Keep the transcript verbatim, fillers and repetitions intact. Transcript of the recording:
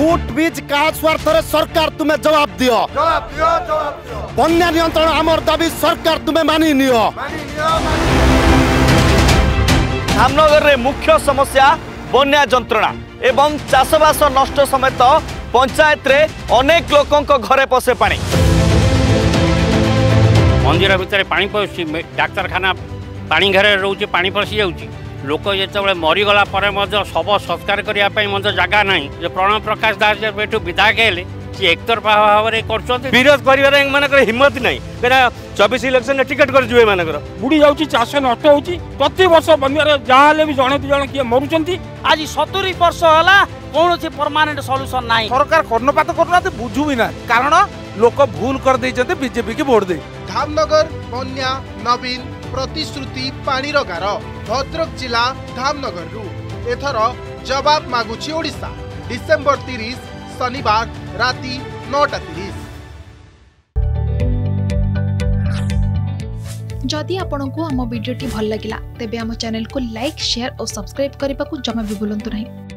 Foot बीज का स्वार्थर सरकार तुम्हें जवाब दियो। बन्या नियंत्रण आमर दाबी सरकार तुम्हें मानि नियो। धामनगर रे मुख्य समस्या बन्या जंत्रणा एवं चाषबास नष्ट समेत पंचायत रे अनेक लोकंक घरे पसे पानी। मंदिर भितर पानी पसी डाक्तरखाना पानी घर रोचे पानी पसी जाउची। लोक जिते मरीगला शव सत्कार करने जगह ना प्रणव प्रकाश दास विधायक है सी एकतरफा भाव में कर हिम्मत ना क्या चौबीस इलेक्शन टिकेट करजे मान बुड़ी जाश नष्ट हो प्रति वर्ष बनिया जहाँ भी जड़े दुज किए मरुंच आज सतुरी वर्ष है कौन परमानेंट सल्यूशन ना सरकार कर्णपात करना बुझु भी ना कारण लोक भूल कर देते बीजेपी की भोट दे। धामनगर बन्या नवीन प्रतिश्रुति पानी गार भद्रक जिला धामनगर रु एथर जवाब मागुची ओडिशा। डिसेंबर तीस शनिवार राति नौटा तीस। जदि आपंक आम भिडी भल लगा तेब आम चैनल को लाइक शेयर और सब्सक्राइब करने को जमा भी भूलु ना।